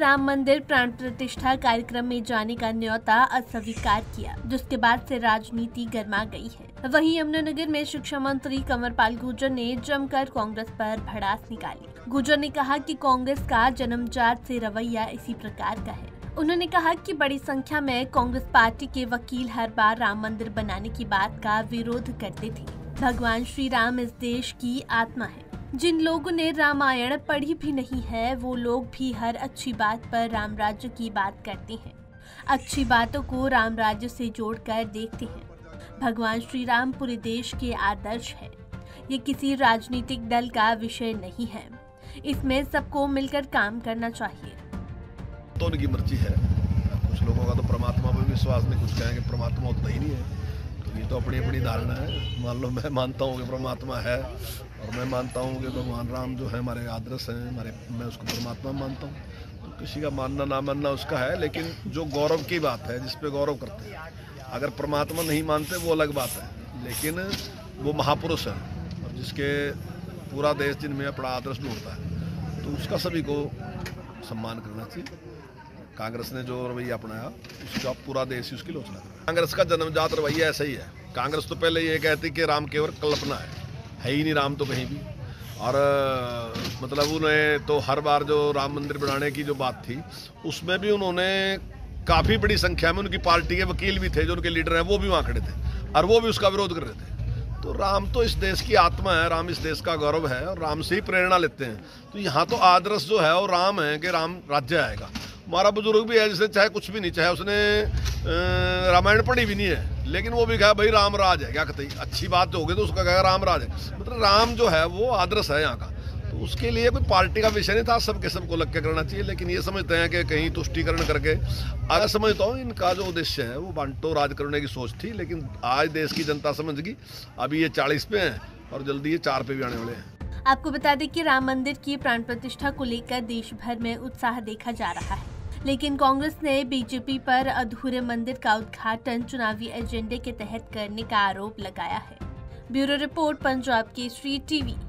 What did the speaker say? राम मंदिर प्राण प्रतिष्ठा कार्यक्रम में जाने का न्योता अस्वीकार किया, जिसके बाद से राजनीति गर्मा गई है। वहीं यमुनानगर में शिक्षा मंत्री कंवर पाल गुर्जर ने जमकर कांग्रेस पर भड़ास निकाली। गुर्जर ने कहा कि कांग्रेस का जन्मजात से रवैया इसी प्रकार का है। उन्होंने कहा कि बड़ी संख्या में कांग्रेस पार्टी के वकील हर बार राम मंदिर बनाने की बात का विरोध करते थे। भगवान श्री राम इस देश की आत्मा है। जिन लोगों ने रामायण पढ़ी भी नहीं है, वो लोग भी हर अच्छी बात पर रामराज्य की बात करते हैं, अच्छी बातों को रामराज्य से जोड़कर देखते हैं। भगवान श्री राम पूरे देश के आदर्श है। ये किसी राजनीतिक दल का विषय नहीं है, इसमें सबको मिलकर काम करना चाहिए। तो उनकी मर्जी है, कुछ लोगों का तो परमात्मा पर विश्वास नहीं, कुछ कहेंगे परमात्मा उतना ही नहीं है, तो ये तो अपनी अपनी धारणा है। मान लो मैं मानता हूँ कि परमात्मा है, और मैं मानता हूँ कि भगवान राम जो है हमारे आदर्श हैं, मैं उसको परमात्मा मानता हूँ। तो किसी का मानना ना मानना उसका है, लेकिन जो गौरव की बात है, जिस पे गौरव करते हैं, अगर परमात्मा नहीं मानते वो अलग बात है, लेकिन वो महापुरुष है और जिसके पूरा देश जिनमें अपना आदर्श ढूंढता है, तो उसका सभी को सम्मान करना चाहिए। कांग्रेस ने जो रवैया अपनाया उसका पूरा देश ही उसकी लोचना कर रहा है। कांग्रेस का जन्मजात रवैया ऐसा ही है। कांग्रेस तो पहले ये कहती कि राम केवल कल्पना है ही नहीं, राम तो कहीं भी। और मतलब उन्हें तो हर बार जो राम मंदिर बनाने की जो बात थी, उसमें भी उन्होंने काफ़ी बड़ी संख्या में, उनकी पार्टी के वकील भी थे, जो उनके लीडर हैं वो भी वहाँ खड़े थे, और वो भी उसका विरोध कर रहे थे। तो राम तो इस देश की आत्मा है, राम इस देश का गौरव है, और राम से ही प्रेरणा लेते हैं। तो यहाँ तो आदर्श जो है वो राम है कि राम राज्य आएगा। हमारा बुजुर्ग भी है जिसने चाहे कुछ भी नहीं, चाहे उसने रामायण पढ़ी भी नहीं है, लेकिन वो भी कहा भाई राम राज है, क्या कहते हैं अच्छी बात होगी तो उसका कहा राम राज है। मतलब राम जो है वो आदर्श है यहाँ का, तो उसके लिए कोई पार्टी का विषय नहीं था, सबके सबको लग के करना चाहिए। लेकिन ये समझते हैं कि कहीं तुष्टिकरण करके, आज समझता हूँ इनका जो उद्देश्य है वो बांटो राज करने की सोच थी, लेकिन आज देश की जनता समझ गई। अभी ये 40 पे हैं और जल्दी ये 4 पे भी आने वाले हैं। आपको बता दें कि राम मंदिर की प्राण प्रतिष्ठा को लेकर देश भर में उत्साह देखा जा रहा है, लेकिन कांग्रेस ने बीजेपी पर अधूरे मंदिर का उद्घाटन चुनावी एजेंडे के तहत करने का आरोप लगाया है। Bureau report, Punjab Kesari TV.